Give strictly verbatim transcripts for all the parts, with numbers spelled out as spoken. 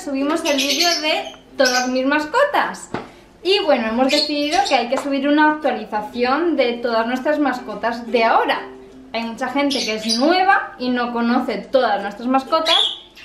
subimos el vídeo de todas mis mascotas. Y bueno, hemos decidido que hay que subir una actualización de todas nuestras mascotas de ahora. Hay mucha gente que es nueva y no conoce todas nuestras mascotas,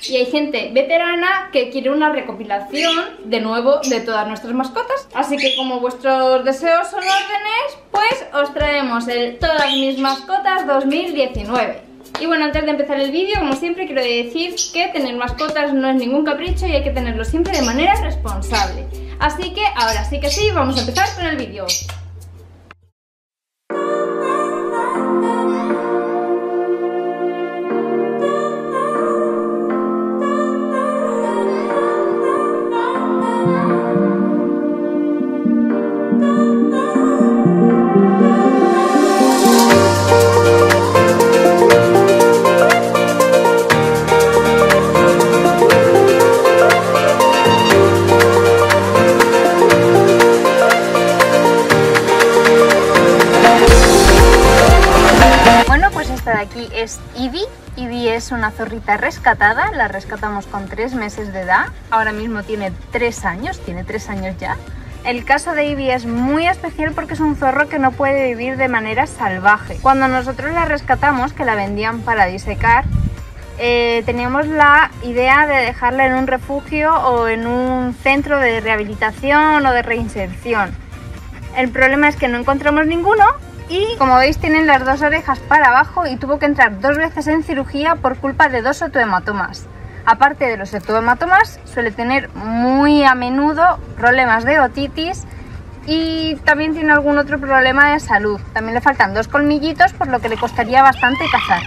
y hay gente veterana que quiere una recopilación de nuevo de todas nuestras mascotas. Así que como vuestros deseos son órdenes, pues os traemos el Todas mis mascotas dos mil diecinueve. Y bueno, antes de empezar el vídeo, como siempre, quiero decir que tener mascotas no es ningún capricho y hay que tenerlo siempre de manera responsable. Así que ahora sí que sí, vamos a empezar con el vídeo. Aquí es Ivy. Ivy es una zorrita rescatada, la rescatamos con tres meses de edad, ahora mismo tiene tres años, tiene tres años ya. El caso de Ivy es muy especial porque es un zorro que no puede vivir de manera salvaje. Cuando nosotros la rescatamos, que la vendían para disecar, eh, teníamos la idea de dejarla en un refugio o en un centro de rehabilitación o de reinserción. El problema es que no encontramos ninguno. Y como veis, tienen las dos orejas para abajo y tuvo que entrar dos veces en cirugía por culpa de dos otohematomas. Aparte de los otohematomas, suele tener muy a menudo problemas de otitis y también tiene algún otro problema de salud. También le faltan dos colmillitos, por lo que le costaría bastante cazar.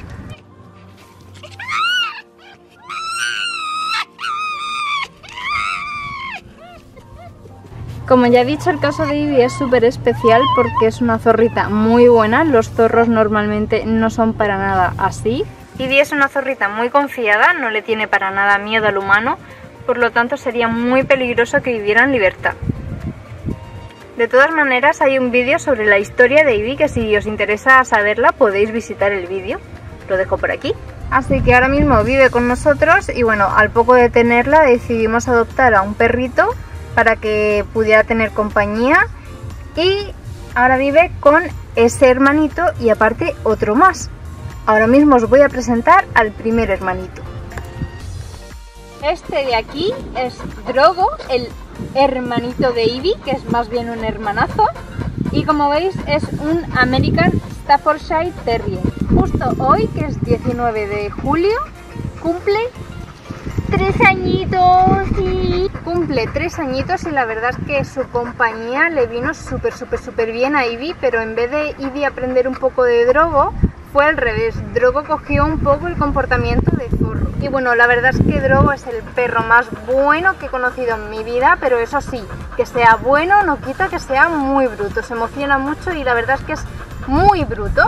Como ya he dicho, el caso de Ivy es súper especial porque es una zorrita muy buena. Los zorros normalmente no son para nada así. Ivy es una zorrita muy confiada, no le tiene para nada miedo al humano, por lo tanto sería muy peligroso que viviera en libertad. De todas maneras, hay un vídeo sobre la historia de Ivy que, si os interesa saberla, podéis visitar el vídeo. Lo dejo por aquí. Así que ahora mismo vive con nosotros y bueno, al poco de tenerla decidimos adoptar a un perrito para que pudiera tener compañía, y ahora vive con ese hermanito y aparte otro más. Ahora mismo os voy a presentar al primer hermanito. Este de aquí es Drogo, el hermanito de Ivy, que es más bien un hermanazo, y como veis es un American Staffordshire Terrier. Justo hoy, que es diecinueve de julio, cumple tres añitos y... Cumple tres añitos y la verdad es que su compañía le vino súper, súper, súper bien a Ivy, pero en vez de Ivy aprender un poco de Drogo, fue al revés. Drogo cogió un poco el comportamiento de zorro. Y bueno, la verdad es que Drogo es el perro más bueno que he conocido en mi vida, pero eso sí, que sea bueno no quita que sea muy bruto. Se emociona mucho y la verdad es que es muy bruto.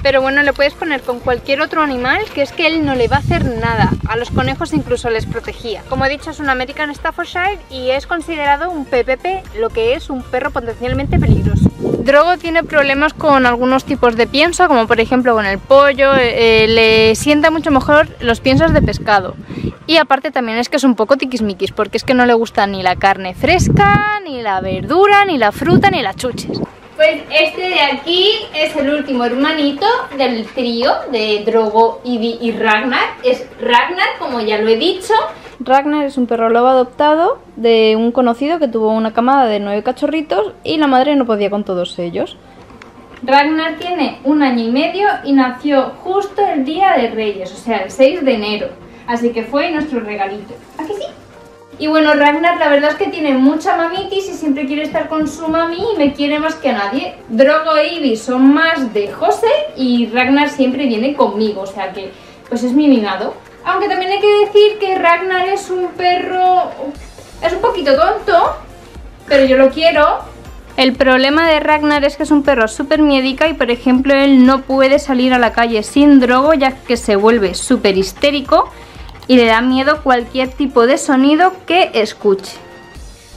Pero bueno, le puedes poner con cualquier otro animal, que es que él no le va a hacer nada. A los conejos incluso les protegía. Como he dicho, es un American Staffordshire y es considerado un P P P, lo que es un perro potencialmente peligroso. Drogo tiene problemas con algunos tipos de pienso, como por ejemplo con el pollo, eh, le sienta mucho mejor los piensos de pescado. Y aparte también es que es un poco tiquismiquis, porque es que no le gusta ni la carne fresca, ni la verdura, ni la fruta, ni las chuches. Pues este de aquí es el último hermanito del trío de Drogo, Ivy y Ragnar. Es Ragnar, como ya lo he dicho. Ragnar es un perro lobo adoptado de un conocido que tuvo una camada de nueve cachorritos y la madre no podía con todos ellos. Ragnar tiene un año y medio y nació justo el día de Reyes, o sea, el seis de enero. Así que fue nuestro regalito. ¿A que sí? Y bueno, Ragnar la verdad es que tiene mucha mamitis y siempre quiere estar con su mami y me quiere más que a nadie. Drogo e Ivy son más de José y Ragnar siempre viene conmigo, o sea que pues es mi mimado. Aunque también hay que decir que Ragnar es un perro... es un poquito tonto, pero yo lo quiero. El problema de Ragnar es que es un perro súper miedica y por ejemplo él no puede salir a la calle sin Drogo, ya que se vuelve súper histérico y le da miedo cualquier tipo de sonido que escuche.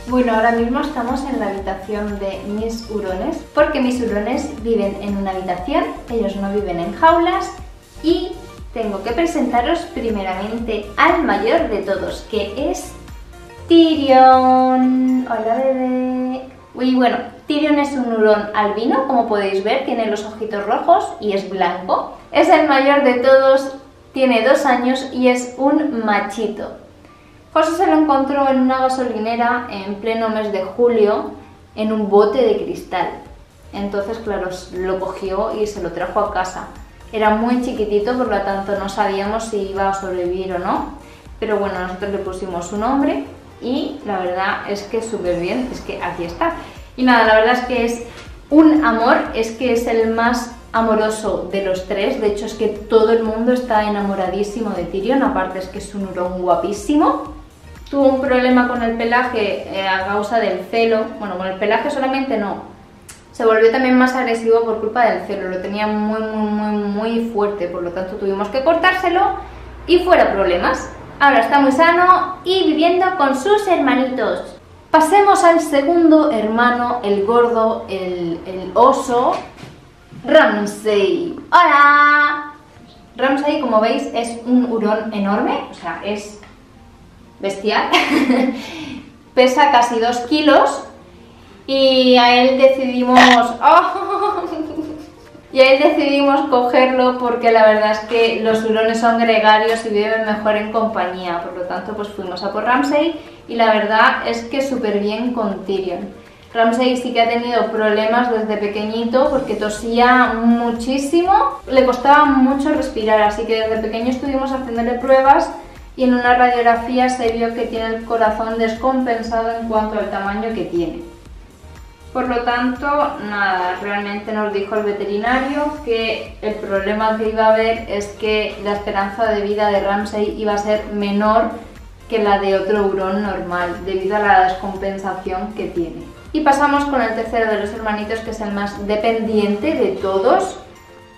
Bueno, ahora mismo estamos en la habitación de mis hurones, porque mis hurones viven en una habitación, ellos no viven en jaulas, y tengo que presentaros primeramente al mayor de todos, que es Tyrion. Hola, bebé. Y bueno, Tyrion es un hurón albino, como podéis ver, tiene los ojitos rojos y es blanco. Es el mayor de todos, tiene dos años y es un machito. José se lo encontró en una gasolinera en pleno mes de julio, en un bote de cristal. Entonces, claro, lo cogió y se lo trajo a casa. Era muy chiquitito, por lo tanto no sabíamos si iba a sobrevivir o no. Pero bueno, nosotros le pusimos su nombre y la verdad es que súper bien, es que aquí está. Y nada, la verdad es que es un amor, es que es el más amoroso de los tres. De hecho, es que todo el mundo está enamoradísimo de Tyrion, aparte es que es un hurón guapísimo. Tuvo un problema con el pelaje eh, a causa del celo. Bueno, con el pelaje solamente no. Se volvió también más agresivo por culpa del celo. Lo tenía muy, muy, muy, muy fuerte. Por lo tanto, tuvimos que cortárselo y fuera problemas. Ahora está muy sano y viviendo con sus hermanitos. Pasemos al segundo hermano, el gordo, el, el oso, Ramsey. ¡Hola! Ramsey, como veis, es un hurón enorme. O sea, es... bestial. Pesa casi dos kilos y a él decidimos oh, y a él decidimos cogerlo porque la verdad es que los hurones son gregarios y viven mejor en compañía, por lo tanto pues fuimos a por Ramsey y la verdad es que súper bien con Tyrion. Ramsey sí que ha tenido problemas desde pequeñito porque tosía muchísimo, le costaba mucho respirar, así que desde pequeño estuvimos haciéndole pruebas y en una radiografía se vio que tiene el corazón descompensado en cuanto al tamaño que tiene. Por lo tanto, nada, realmente nos dijo el veterinario que el problema que iba a haber es que la esperanza de vida de Ramsey iba a ser menor que la de otro hurón normal, debido a la descompensación que tiene. Y pasamos con el tercero de los hermanitos, que es el más dependiente de todos.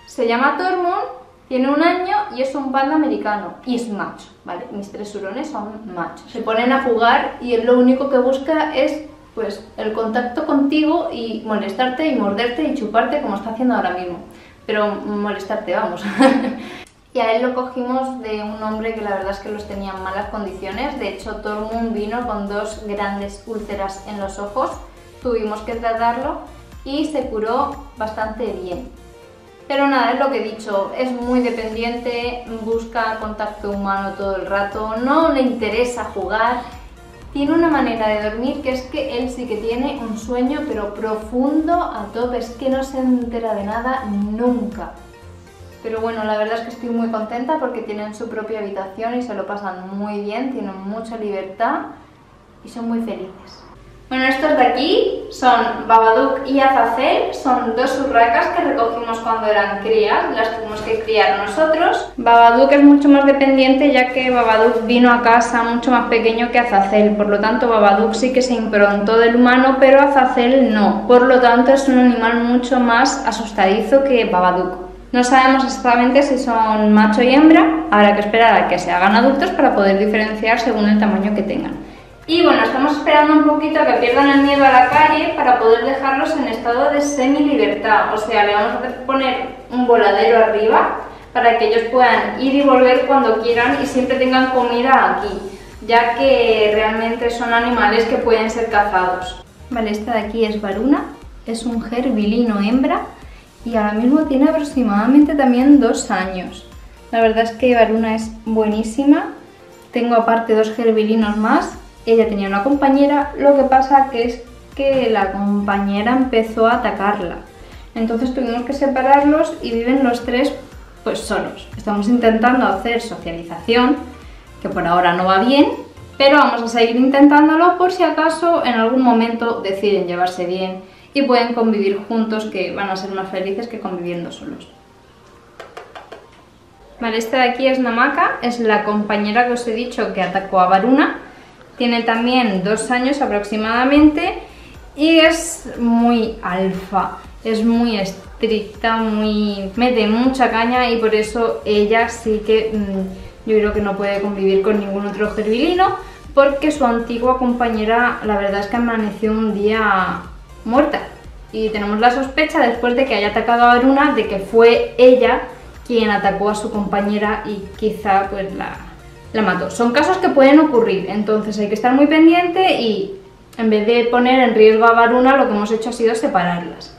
Se llama Tormund. Tiene un año y es un panda americano y es macho, ¿vale? Mis tres hurones son machos. Se ponen a jugar y él lo único que busca es pues el contacto contigo y molestarte y morderte y chuparte como está haciendo ahora mismo. Pero molestarte, vamos. Y a él lo cogimos de un hombre que la verdad es que los tenía en malas condiciones. De hecho, Tormund vino con dos grandes úlceras en los ojos. Tuvimos que tratarlo y se curó bastante bien. Pero nada, es lo que he dicho, es muy dependiente, busca contacto humano todo el rato, no le interesa jugar, tiene una manera de dormir que es que él sí que tiene un sueño pero profundo a tope, es que no se entera de nada nunca. Pero bueno, la verdad es que estoy muy contenta porque tienen su propia habitación y se lo pasan muy bien, tienen mucha libertad y son muy felices. Bueno, estos de aquí son Babadook y Azacel, son dos urracas que recogimos cuando eran crías, las tuvimos que criar nosotros. Babadook es mucho más dependiente ya que Babadook vino a casa mucho más pequeño que Azacel, por lo tanto Babadook sí que se improntó del humano, pero Azacel no. Por lo tanto es un animal mucho más asustadizo que Babadook. No sabemos exactamente si son macho y hembra, habrá que esperar a que se hagan adultos para poder diferenciar según el tamaño que tengan. Y bueno, estamos esperando un poquito a que pierdan el miedo a la calle para poder dejarlos en estado de semi-libertad. O sea, le vamos a poner un voladero arriba para que ellos puedan ir y volver cuando quieran y siempre tengan comida aquí, ya que realmente son animales que pueden ser cazados. Vale, esta de aquí es Varuna, es un gerbilino hembra y ahora mismo tiene aproximadamente también dos años. La verdad es que Varuna es buenísima, tengo aparte dos gerbilinos más. Ella tenía una compañera, lo que pasa que es que la compañera empezó a atacarla. Entonces tuvimos que separarlos y viven los tres pues solos. Estamos intentando hacer socialización, que por ahora no va bien, pero vamos a seguir intentándolo por si acaso en algún momento deciden llevarse bien y pueden convivir juntos, que van a ser más felices que conviviendo solos. Vale, esta de aquí es Namaka, es la compañera que os he dicho que atacó a Varuna. Tiene también dos años aproximadamente y es muy alfa, es muy estricta, muy mete mucha caña y por eso ella sí que mmm, yo creo que no puede convivir con ningún otro gerbilino porque su antigua compañera la verdad es que amaneció un día muerta y tenemos la sospecha después de que haya atacado a Varuna de que fue ella quien atacó a su compañera y quizá pues la... la mato. Son casos que pueden ocurrir, entonces hay que estar muy pendiente y en vez de poner en riesgo a Varuna, lo que hemos hecho ha sido separarlas.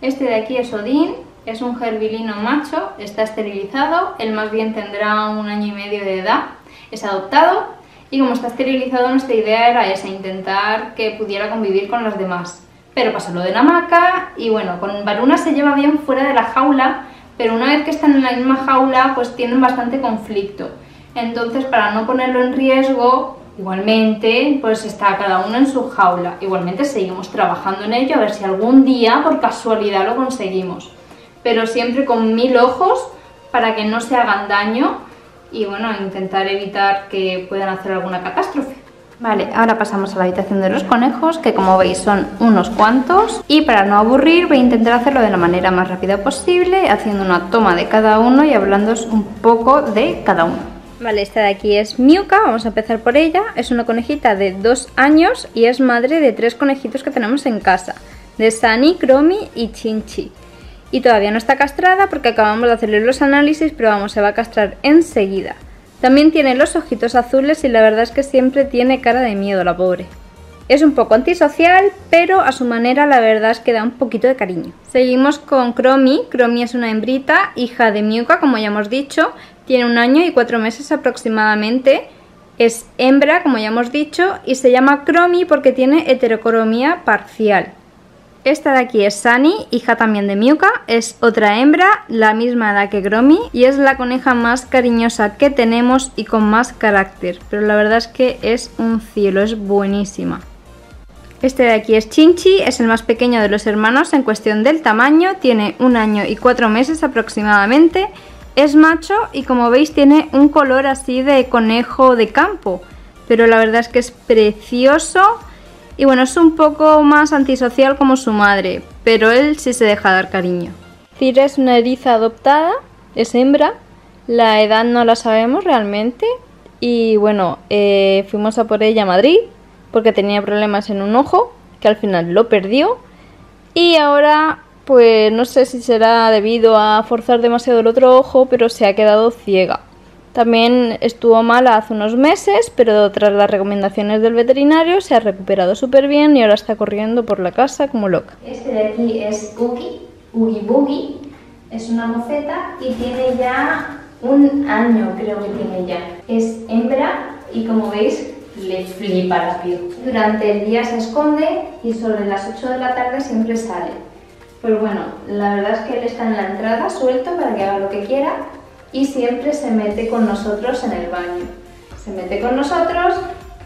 Este de aquí es Odín, es un gerbilino macho, está esterilizado, él más bien tendrá un año y medio de edad, es adoptado y como está esterilizado nuestra idea era esa, intentar que pudiera convivir con las demás. Pero pasó lo de Namaka y bueno, con Varuna se lleva bien fuera de la jaula, pero una vez que están en la misma jaula pues tienen bastante conflicto. Entonces, para no ponerlo en riesgo, igualmente pues está cada uno en su jaula. Igualmente seguimos trabajando en ello a ver si algún día por casualidad lo conseguimos. Pero siempre con mil ojos para que no se hagan daño y bueno, intentar evitar que puedan hacer alguna catástrofe. Vale, ahora pasamos a la habitación de los conejos, que como veis son unos cuantos. Y para no aburrir voy a intentar hacerlo de la manera más rápida posible, haciendo una toma de cada uno y hablándoos un poco de cada uno. Vale, esta de aquí es Miuka, vamos a empezar por ella. Es una conejita de dos años y es madre de tres conejitos que tenemos en casa, de Sunny, Cromi y Chinchi. Y todavía no está castrada porque acabamos de hacerle los análisis, pero vamos, se va a castrar enseguida. También tiene los ojitos azules y la verdad es que siempre tiene cara de miedo la pobre. Es un poco antisocial, pero a su manera la verdad es que da un poquito de cariño. Seguimos con Cromi. Cromi es una hembrita, hija de Miuka, como ya hemos dicho. Tiene un año y cuatro meses aproximadamente. Es hembra, como ya hemos dicho, y se llama Cromi porque tiene heterocromía parcial. Esta de aquí es Sunny, hija también de Miuka, es otra hembra, la misma edad que Cromi, y es la coneja más cariñosa que tenemos y con más carácter, pero la verdad es que es un cielo, es buenísima. Este de aquí es Chinchi, es el más pequeño de los hermanos en cuestión del tamaño, tiene un año y cuatro meses aproximadamente, es macho y como veis tiene un color así de conejo de campo, pero la verdad es que es precioso. Y bueno, es un poco más antisocial como su madre, pero él sí se deja dar cariño. Cira es una eriza adoptada, es hembra, la edad no la sabemos realmente. Y bueno, eh, fuimos a por ella a Madrid porque tenía problemas en un ojo, que al final lo perdió. Y ahora, pues no sé si será debido a forzar demasiado el otro ojo, pero se ha quedado ciega. También estuvo mala hace unos meses, pero tras las recomendaciones del veterinario se ha recuperado súper bien y ahora está corriendo por la casa como loca. Este de aquí es Ugi, Ugi Bugi, es una moceta y tiene ya un año, creo que tiene ya. Es hembra y como veis le flipa rápido. Durante el día se esconde y sobre las ocho de la tarde siempre sale. Pues bueno, la verdad es que él está en la entrada suelto para que haga lo que quiera. Y siempre se mete con nosotros en el baño. Se mete con nosotros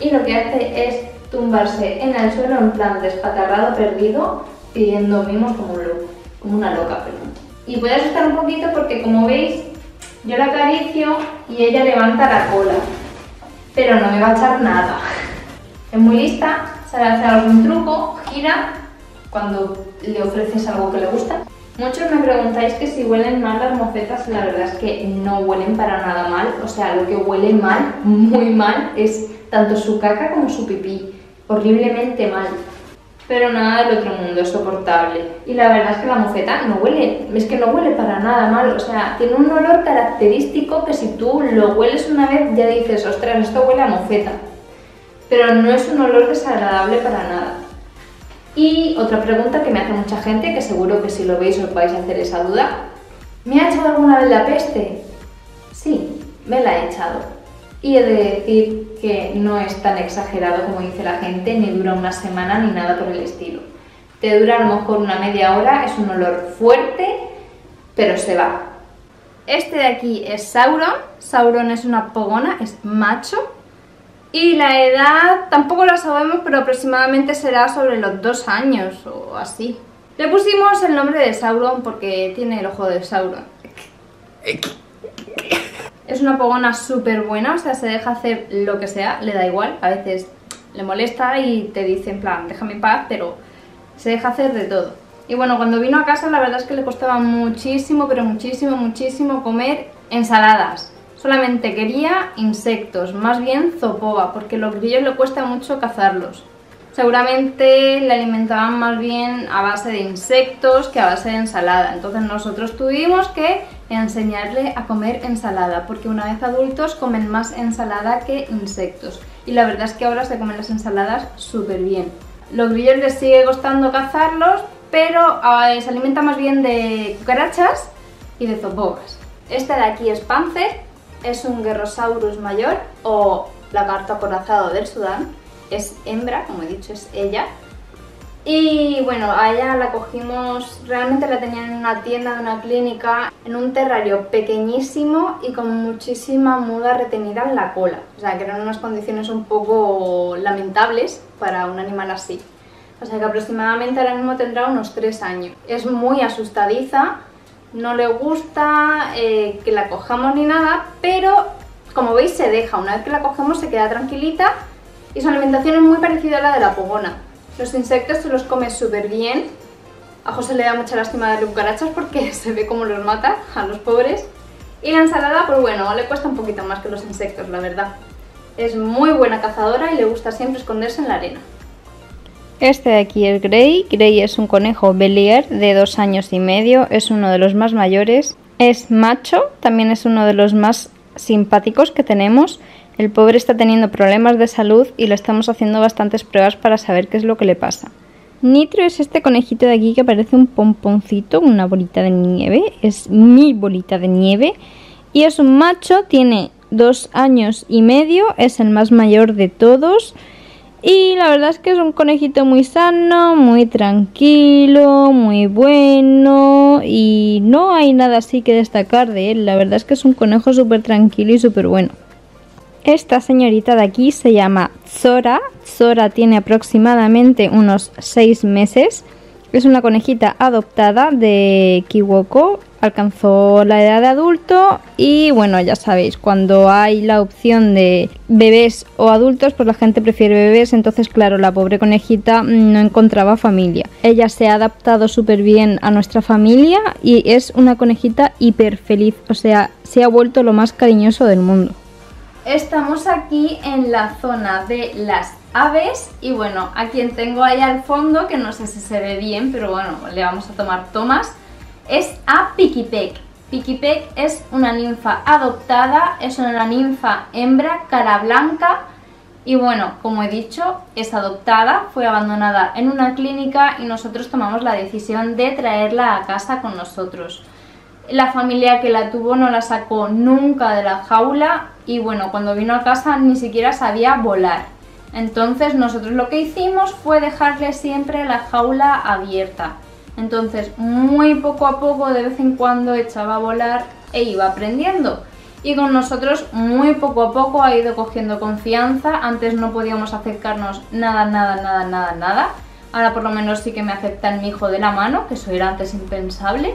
y lo que hace es tumbarse en el suelo en plan despatarrado, perdido, pidiendo mimos como un loco, como una loca, perdón. Y puede asustar un poquito porque como veis, yo la acaricio y ella levanta la cola, pero no me va a echar nada. Es muy lista, sabe hacer algún truco, gira cuando le ofreces algo que le gusta. Muchos me preguntáis que si huelen mal las mocetas, la verdad es que no huelen para nada mal, o sea, lo que huele mal, muy mal, es tanto su caca como su pipí, horriblemente mal, pero nada del otro mundo, es soportable. Y la verdad es que la moceta no huele, es que no huele para nada mal, o sea, tiene un olor característico que si tú lo hueles una vez ya dices, ostras, esto huele a moceta, pero no es un olor desagradable para nada. Y otra pregunta que me hace mucha gente, que seguro que si lo veis os vais a hacer esa duda. ¿Me ha echado alguna vez la peste? Sí, me la he echado. Y he de decir que no es tan exagerado como dice la gente, ni dura una semana ni nada por el estilo. Te dura a lo mejor una media hora, es un olor fuerte, pero se va. Este de aquí es Sauron. Sauron es una pogona, es macho. Y la edad tampoco la sabemos, pero aproximadamente será sobre los dos años o así. Le pusimos el nombre de Sauron porque tiene el ojo de Sauron. Es una pogona súper buena, o sea, se deja hacer lo que sea, le da igual. A veces le molesta y te dice en plan, déjame en paz, pero se deja hacer de todo. Y bueno, cuando vino a casa la verdad es que le costaba muchísimo, pero muchísimo, muchísimo comer ensaladas. Solamente quería insectos, más bien zopoba, porque los grillos le cuesta mucho cazarlos. seguramente le alimentaban más bien a base de insectos que a base de ensalada. Entonces nosotros tuvimos que enseñarle a comer ensalada, porque una vez adultos comen más ensalada que insectos. Y la verdad es que ahora se comen las ensaladas súper bien. Los grillos les sigue costando cazarlos, pero eh, se alimenta más bien de cucarachas y de zobobas. Este de aquí es Panzer, es un Gerrosaurus mayor o lagarto acorazado del Sudán. Es hembra, como he dicho, es ella. Y bueno, a ella la cogimos, realmente la tenían en una tienda de una clínica, en un terrario pequeñísimo y con muchísima muda retenida en la cola. O sea, que eran unas condiciones un poco lamentables para un animal así. O sea, que aproximadamente ahora mismo tendrá unos tres años. Es muy asustadiza, no le gusta eh, que la cojamos ni nada, pero como veis se deja. Una vez que la cogemos se queda tranquilita y su alimentación es muy parecida a la de la pogona. Los insectos se los come súper bien. A José le da mucha lástima de cucarachas porque se ve cómo los mata a los pobres. Y la ensalada, pues bueno, le cuesta un poquito más que los insectos, la verdad. Es muy buena cazadora y le gusta siempre esconderse en la arena. Este de aquí es Grey. Grey es un conejo Belier de dos años y medio. Es uno de los más mayores. Es macho, también es uno de los más simpáticos que tenemos. El pobre está teniendo problemas de salud y le estamos haciendo bastantes pruebas para saber qué es lo que le pasa. Nitro es este conejito de aquí que parece un pomponcito, una bolita de nieve. Es mi bolita de nieve. Y es un macho, tiene dos años y medio, es el más mayor de todos. Y la verdad es que es un conejito muy sano, muy tranquilo, muy bueno. Y no hay nada así que destacar de él. La verdad es que es un conejo súper tranquilo y súper bueno. Esta señorita de aquí se llama Zora. Zora tiene aproximadamente unos seis meses. Es una conejita adoptada de Kiwoko. Alcanzó la edad de adulto y bueno, ya sabéis, cuando hay la opción de bebés o adultos, pues la gente prefiere bebés. Entonces claro, la pobre conejita no encontraba familia. Ella se ha adaptado súper bien a nuestra familia y es una conejita hiper feliz. O sea, se ha vuelto lo más cariñoso del mundo. Estamos aquí en la zona de las aves y bueno, a quien tengo ahí al fondo, que no sé si se ve bien, pero bueno, le vamos a tomar tomas, es a Pikipek. Pikipek es una ninfa adoptada, es una ninfa hembra, cara blanca y bueno, como he dicho, es adoptada, fue abandonada en una clínica y nosotros tomamos la decisión de traerla a casa con nosotros. La familia que la tuvo no la sacó nunca de la jaula y bueno, cuando vino a casa ni siquiera sabía volar. Entonces nosotros lo que hicimos fue dejarle siempre la jaula abierta. Entonces muy poco a poco, de vez en cuando echaba a volar e iba aprendiendo. Y con nosotros muy poco a poco ha ido cogiendo confianza. Antes no podíamos acercarnos nada, nada, nada, nada, nada. Ahora por lo menos sí que me aceptan mi hijo de la mano, que eso era antes impensable.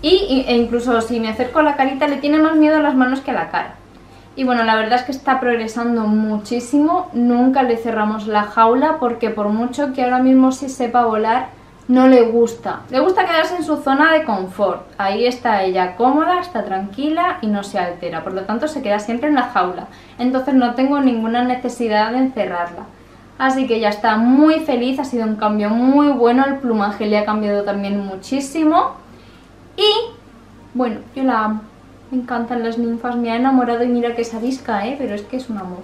Y, e incluso si me acerco a la carita le tiene más miedo a las manos que a la cara. Y bueno, la verdad es que está progresando muchísimo. Nunca le cerramos la jaula porque por mucho que ahora mismo sí sepa volar, no le gusta. Le gusta quedarse en su zona de confort. Ahí está ella cómoda, está tranquila y no se altera. Por lo tanto se queda siempre en la jaula. Entonces no tengo ninguna necesidad de encerrarla. Así que ya está muy feliz, ha sido un cambio muy bueno. El plumaje le ha cambiado también muchísimo. Y, bueno, yo la amo, me encantan las ninfas, me ha enamorado y mira que es arisca, ¿eh? Pero es que es un amor.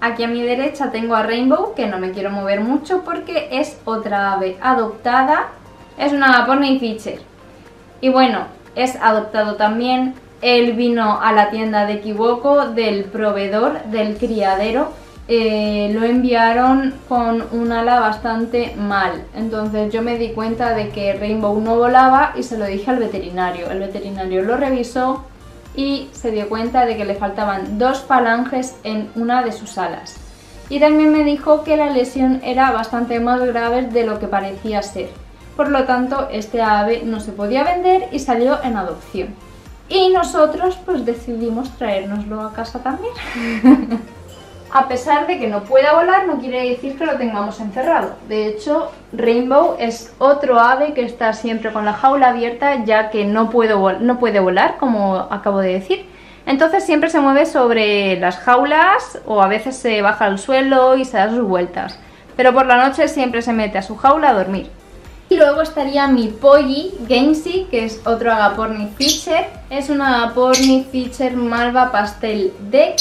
Aquí a mi derecha tengo a Rainbow, que no me quiero mover mucho porque es otra ave adoptada, es una Agaporni Fischer. Y bueno, es adoptado también, él vino a la tienda de Kiwoko del proveedor, del criadero. Eh, lo enviaron con un ala bastante mal, entonces yo me di cuenta de que Rainbow no volaba y se lo dije al veterinario. El veterinario lo revisó y se dio cuenta de que le faltaban dos falanges en una de sus alas. Y también me dijo que la lesión era bastante más grave de lo que parecía ser. Por lo tanto, este ave no se podía vender y salió en adopción. Y nosotros pues decidimos traérnoslo a casa también. A pesar de que no pueda volar, no quiere decir que lo tengamos encerrado. De hecho, Rainbow es otro ave que está siempre con la jaula abierta, ya que no puede, no puede volar, como acabo de decir. Entonces siempre se mueve sobre las jaulas o a veces se baja al suelo y se da sus vueltas. pero por la noche siempre se mete a su jaula a dormir. Y luego estaría mi Polly, Gamesy, que es otro Agaporni Fischer. Es un Agaporni Fischer Malva Pastel D.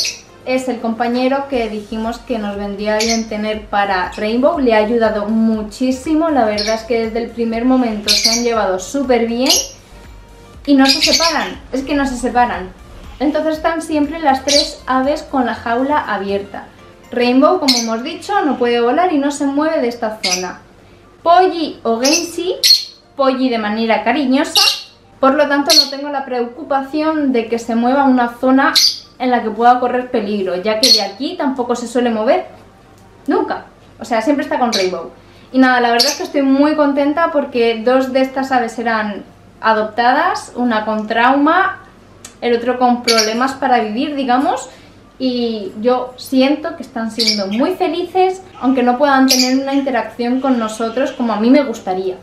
Es el compañero que dijimos que nos vendría bien tener para Rainbow. Le ha ayudado muchísimo, la verdad es que desde el primer momento se han llevado súper bien. Y no se separan, es que no se separan. Entonces están siempre las tres aves con la jaula abierta. Rainbow, como hemos dicho, no puede volar y no se mueve de esta zona. Polly o Gensi, Polly de manera cariñosa, por lo tanto no tengo la preocupación de que se mueva a una zona en la que pueda correr peligro, ya que de aquí tampoco se suele mover nunca, o sea, siempre está con Rainbow. Y nada, la verdad es que estoy muy contenta porque dos de estas aves eran adoptadas, una con trauma, el otro con problemas para vivir, digamos, y yo siento que están siendo muy felices, aunque no puedan tener una interacción con nosotros como a mí me gustaría.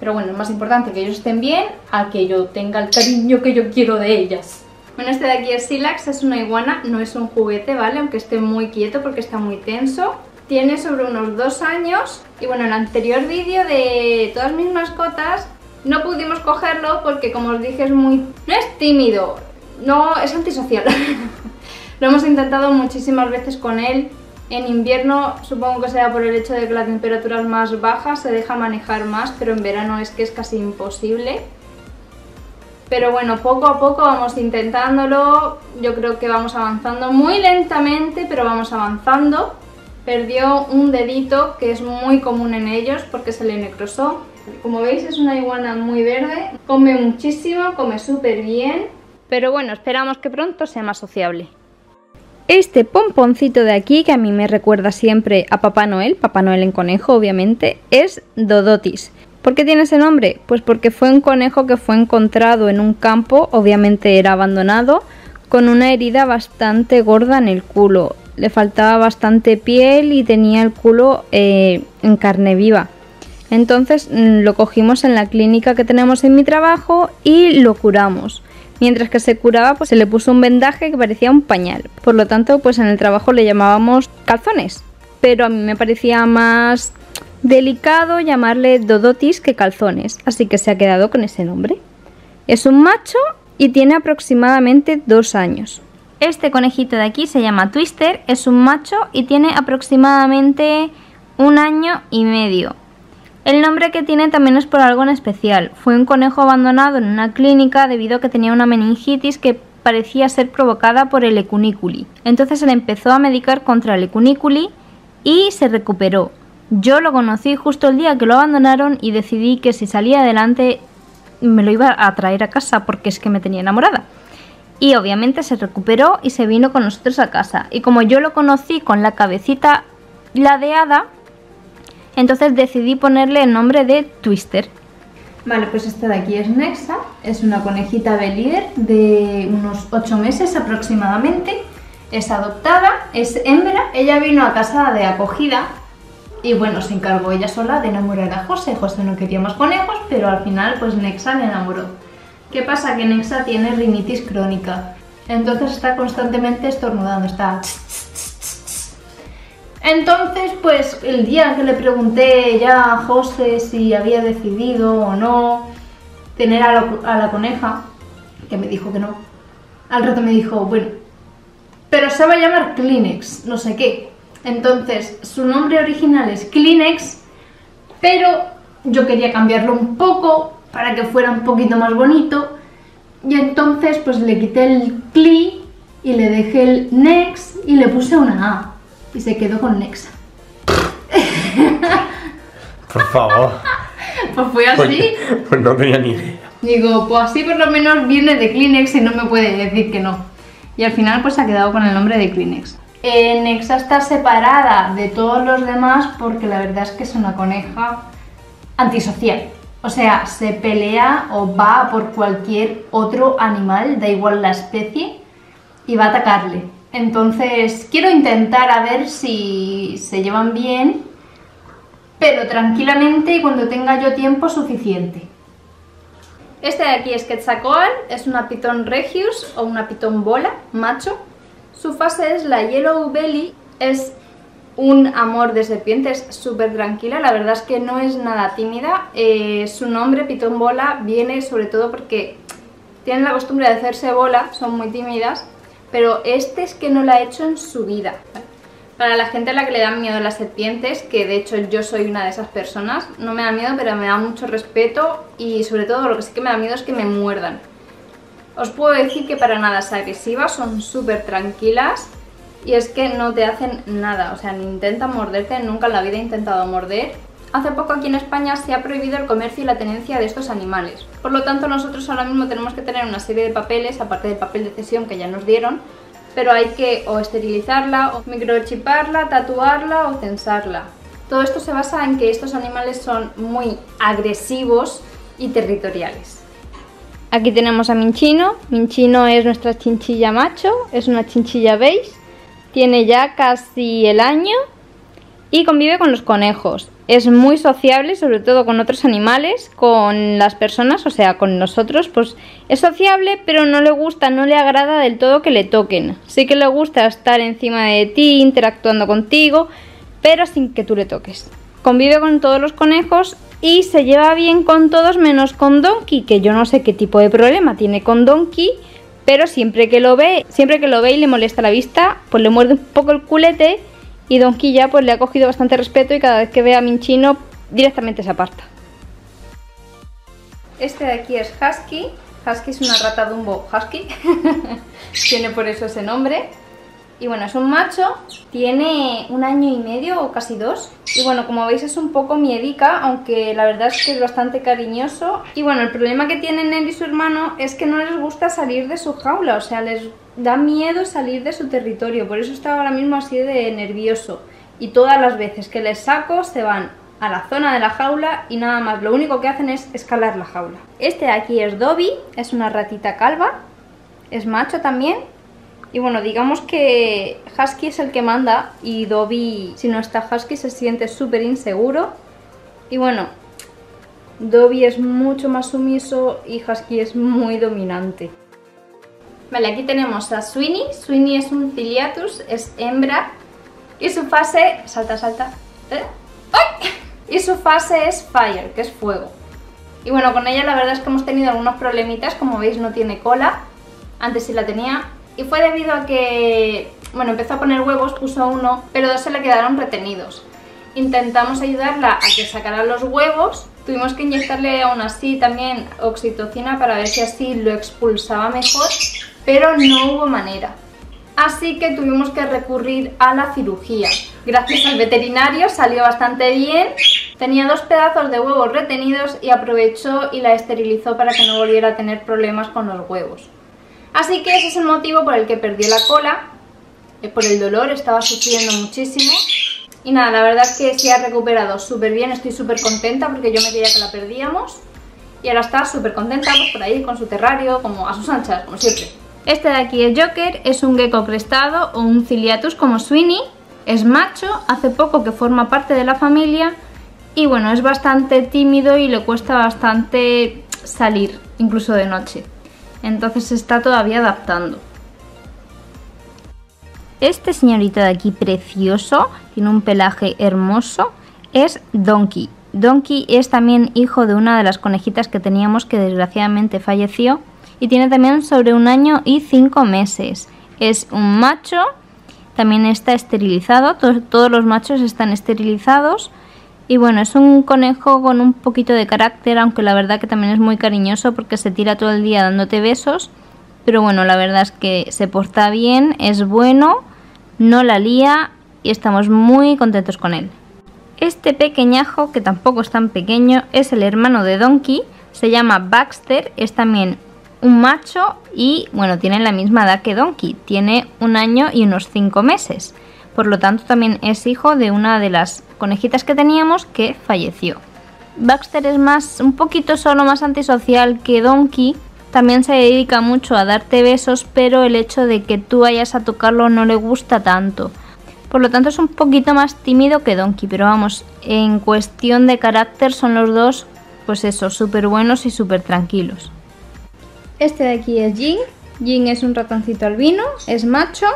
Pero bueno, es más importante que ellos estén bien a que yo tenga el cariño que yo quiero de ellas. Bueno, este de aquí es Silax, es una iguana, no es un juguete, ¿vale? Aunque esté muy quieto porque está muy tenso. Tiene sobre unos dos años. Y bueno, en el anterior vídeo de todas mis mascotas no pudimos cogerlo porque, como os dije, es muy... No es tímido, no es antisocial. Lo hemos intentado muchísimas veces con él. En invierno, supongo que sea por el hecho de que la temperatura es más baja, se deja manejar más, pero en verano es que es casi imposible. Pero bueno, poco a poco vamos intentándolo, yo creo que vamos avanzando muy lentamente, pero vamos avanzando. Perdió un dedito, que es muy común en ellos, porque se le necrosó. Como veis, es una iguana muy verde, come muchísimo, come súper bien. Pero bueno, esperamos que pronto sea más sociable. Este pomponcito de aquí, que a mí me recuerda siempre a Papá Noel, Papá Noel en conejo obviamente, es Dodotis. ¿Por qué tiene ese nombre? Pues porque fue un conejo que fue encontrado en un campo, obviamente era abandonado, con una herida bastante gorda en el culo. Le faltaba bastante piel y tenía el culo eh, en carne viva. Entonces lo cogimos en la clínica que tenemos en mi trabajo y lo curamos. Mientras que se curaba, pues se le puso un vendaje que parecía un pañal. Por lo tanto, pues en el trabajo le llamábamos calzones. Pero a mí me parecía más... delicado llamarle Dodotis que calzones, así que se ha quedado con ese nombre. Es un macho y tiene aproximadamente dos años. Este conejito de aquí se llama Twister, es un macho y tiene aproximadamente un año y medio. El nombre que tiene también es por algo en especial. Fue un conejo abandonado en una clínica debido a que tenía una meningitis que parecía ser provocada por el E. cuniculi. Entonces se le empezó a medicar contra el E. cuniculi y se recuperó. Yo lo conocí justo el día que lo abandonaron y decidí que si salía adelante me lo iba a traer a casa porque es que me tenía enamorada. Y obviamente se recuperó y se vino con nosotros a casa. Y como yo lo conocí con la cabecita ladeada, entonces decidí ponerle el nombre de Twister. Vale, pues esta de aquí es Nexa, es una conejita belíder de unos ocho meses aproximadamente. Es adoptada, es hembra, ella vino a casa de acogida. Y bueno, se encargó ella sola de enamorar a José. José no quería más conejos, pero al final pues Nexa le enamoró. ¿Qué pasa? Que Nexa tiene rinitis crónica. Entonces está constantemente estornudando, está... Entonces pues el día que le pregunté ya a José si había decidido o no tener a la, a la coneja, que me dijo que no, al rato me dijo, bueno, pero se va a llamar Kleenex, no sé qué. Entonces, su nombre original es Kleenex, pero yo quería cambiarlo un poco para que fuera un poquito más bonito. Y entonces pues le quité el Kli y le dejé el Nex y le puse una A. Y se quedó con Nexa. Por favor. Pues fue así. Pues, pues no tenía ni idea. Digo, pues así por lo menos viene de Kleenex y no me puede decir que no. Y al final pues se ha quedado con el nombre de Kleenex. Eh, Nexa está separada de todos los demás porque la verdad es que es una coneja antisocial. O sea, se pelea o va por cualquier otro animal, da igual la especie, y va a atacarle. Entonces quiero intentar a ver si se llevan bien, pero tranquilamente y cuando tenga yo tiempo suficiente. Este de aquí es Quetzalcóatl, es una pitón regius o una pitón bola, macho. Su fase es la Yellow Belly, es un amor de serpientes, súper tranquila, la verdad es que no es nada tímida. Eh, su nombre, pitón bola, viene sobre todo porque tienen la costumbre de hacerse bola, son muy tímidas, pero este es que no la ha hecho en su vida. Para la gente a la que le dan miedo las serpientes, que de hecho yo soy una de esas personas, no me da miedo, pero me da mucho respeto y sobre todo lo que sí que me da miedo es que me muerdan. Os puedo decir que para nada es agresiva, son súper tranquilas y es que no te hacen nada, o sea, ni intentan morderte, nunca en la vida he intentado morder. Hace poco aquí en España se ha prohibido el comercio y la tenencia de estos animales, por lo tanto nosotros ahora mismo tenemos que tener una serie de papeles, aparte del papel de cesión que ya nos dieron, pero hay que o esterilizarla, o microchiparla, tatuarla o censarla. Todo esto se basa en que estos animales son muy agresivos y territoriales. Aquí tenemos a Minchino. Minchino es nuestra chinchilla macho, es una chinchilla beige, tiene ya casi el año y convive con los conejos. Es muy sociable, sobre todo con otros animales, con las personas, o sea, con nosotros, pues es sociable, pero no le gusta, no le agrada del todo que le toquen. Sí que le gusta estar encima de ti, interactuando contigo, pero sin que tú le toques. Convive con todos los conejos y se lleva bien con todos menos con Donkey, que yo no sé qué tipo de problema tiene con Donkey, pero siempre que lo ve, siempre que lo ve y le molesta la vista, pues le muerde un poco el culete. Y Donkey ya pues le ha cogido bastante respeto y cada vez que ve a Minchino directamente se aparta. Este de aquí es Husky. Husky es una rata Dumbo Husky. Tiene por eso ese nombre. Y bueno, es un macho. Tiene un año y medio o casi dos. Y bueno, como veis es un poco miedica, aunque la verdad es que es bastante cariñoso. Y bueno, el problema que tienen él y su hermano es que no les gusta salir de su jaula. O sea, les da miedo salir de su territorio. Por eso está ahora mismo así de nervioso. Y todas las veces que les saco se van a la zona de la jaula y nada más. Lo único que hacen es escalar la jaula. Este de aquí es Dobby. Es una ratita calva. Es macho también. Y bueno, digamos que Husky es el que manda y Dobby, si no está Husky, se siente súper inseguro. Y bueno, Dobby es mucho más sumiso y Husky es muy dominante. Vale, aquí tenemos a Sweeney. Sweeney es un ciliatus, es hembra. Y su fase... Salta, salta. ¿Eh? ¡Ay! Y su fase es fire, que es fuego. Y bueno, con ella la verdad es que hemos tenido algunos problemitas. Como veis no tiene cola. Antes sí la tenía. Y fue debido a que, bueno, empezó a poner huevos, puso uno, pero dos se le quedaron retenidos. Intentamos ayudarla a que sacara los huevos, tuvimos que inyectarle aún así también oxitocina para ver si así lo expulsaba mejor, pero no hubo manera. Así que tuvimos que recurrir a la cirugía. Gracias al veterinario salió bastante bien, tenía dos pedazos de huevos retenidos y aprovechó y la esterilizó para que no volviera a tener problemas con los huevos. Así que ese es el motivo por el que perdió la cola, por el dolor, estaba sufriendo muchísimo. Y nada, la verdad es que se ha recuperado súper bien, estoy súper contenta porque yo me creía que la perdíamos. Y ahora está súper contenta pues, por ahí con su terrario, como a sus anchas, como siempre. Este de aquí es Joker, es un gecko crestado o un ciliatus como Sweeney. Es macho, hace poco que forma parte de la familia. Y bueno, es bastante tímido y le cuesta bastante salir, incluso de noche. Entonces se está todavía adaptando. Este señorito de aquí precioso, tiene un pelaje hermoso, es Donkey. Donkey es también hijo de una de las conejitas que teníamos que desgraciadamente falleció y tiene también sobre un año y cinco meses. Es un macho, también está esterilizado, to- todos los machos están esterilizados. Y bueno, es un conejo con un poquito de carácter, aunque la verdad que también es muy cariñoso porque se tira todo el día dándote besos. Pero bueno, la verdad es que se porta bien, es bueno, no la lía y estamos muy contentos con él. Este pequeñajo, que tampoco es tan pequeño, es el hermano de Donkey, se llama Baxter, es también un macho y bueno, tiene la misma edad que Donkey, tiene un año y unos cinco meses. Por lo tanto también es hijo de una de las conejitas que teníamos que falleció. Baxter es más, un poquito solo más antisocial que Donkey. También se dedica mucho a darte besos, pero el hecho de que tú vayas a tocarlo no le gusta tanto. Por lo tanto es un poquito más tímido que Donkey, pero vamos, en cuestión de carácter son los dos, pues eso, súper buenos y súper tranquilos. Este de aquí es Jin. Jin es un ratoncito albino, es macho.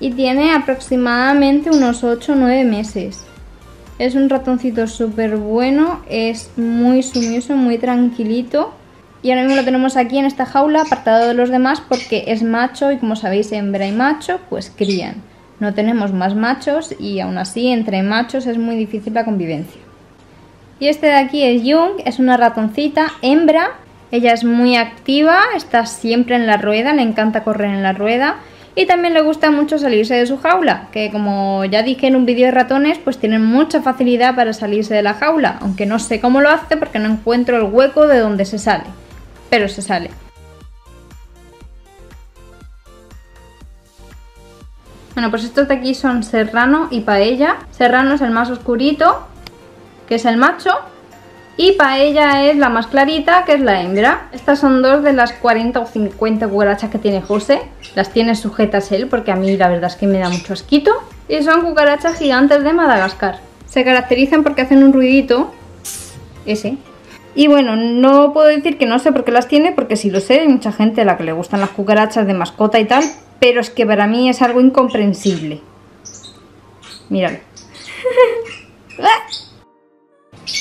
y tiene aproximadamente unos ocho o nueve meses. Es un ratoncito súper bueno, es muy sumiso, muy tranquilito. Y ahora mismo lo tenemos aquí en esta jaula, apartado de los demás, porque es macho y como sabéis, hembra y macho pues crían. No tenemos más machos y aún así entre machos es muy difícil la convivencia. Y este de aquí es Jung, es una ratoncita hembra. Ella es muy activa, está siempre en la rueda, le encanta correr en la rueda. Y también le gusta mucho salirse de su jaula, que como ya dije en un vídeo de ratones, pues tienen mucha facilidad para salirse de la jaula. Aunque no sé cómo lo hace porque no encuentro el hueco de donde se sale, pero se sale. Bueno, pues estos de aquí son serrano y paella. Serrano es el más oscurito, que es el macho, y paella es la más clarita, que es la hembra. Estas son dos de las cuarenta o cincuenta cucarachas que tiene José. Las tiene sujetas él porque a mí la verdad es que me da mucho asquito. Y son cucarachas gigantes de Madagascar. Se caracterizan porque hacen un ruidito ese. Y bueno, no puedo decir que no sé por qué las tiene, porque sí lo sé, hay mucha gente a la que le gustan las cucarachas de mascota y tal, pero es que para mí es algo incomprensible. Míralo.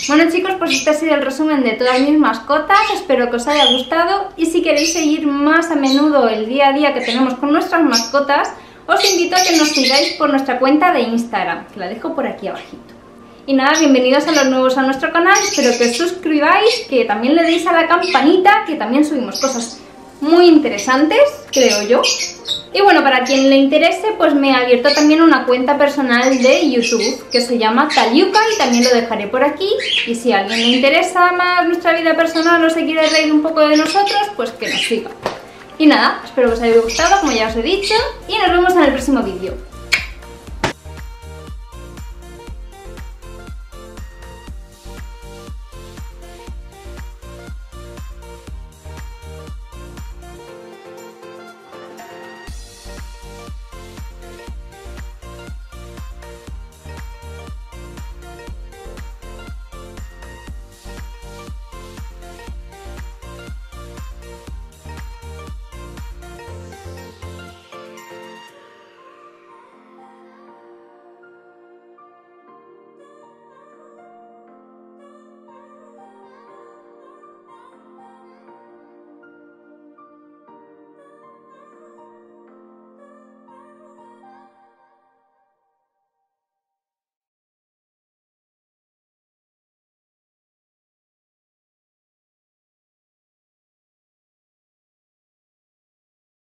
Bueno chicos, pues este ha sido el resumen de todas mis mascotas, espero que os haya gustado y si queréis seguir más a menudo el día a día que tenemos con nuestras mascotas, os invito a que nos sigáis por nuestra cuenta de Instagram, que la dejo por aquí abajito. Y nada, bienvenidos a los nuevos a nuestro canal, espero que os suscribáis, que también le deis a la campanita, que también subimos cosas muy interesantes, creo yo. Y bueno, para quien le interese, pues me he abierto también una cuenta personal de YouTube que se llama Taliuca y también lo dejaré por aquí. Y si a alguien le interesa más nuestra vida personal o se quiere reír un poco de nosotros, pues que nos siga. Y nada, espero que os haya gustado, como ya os he dicho, y nos vemos en el próximo vídeo.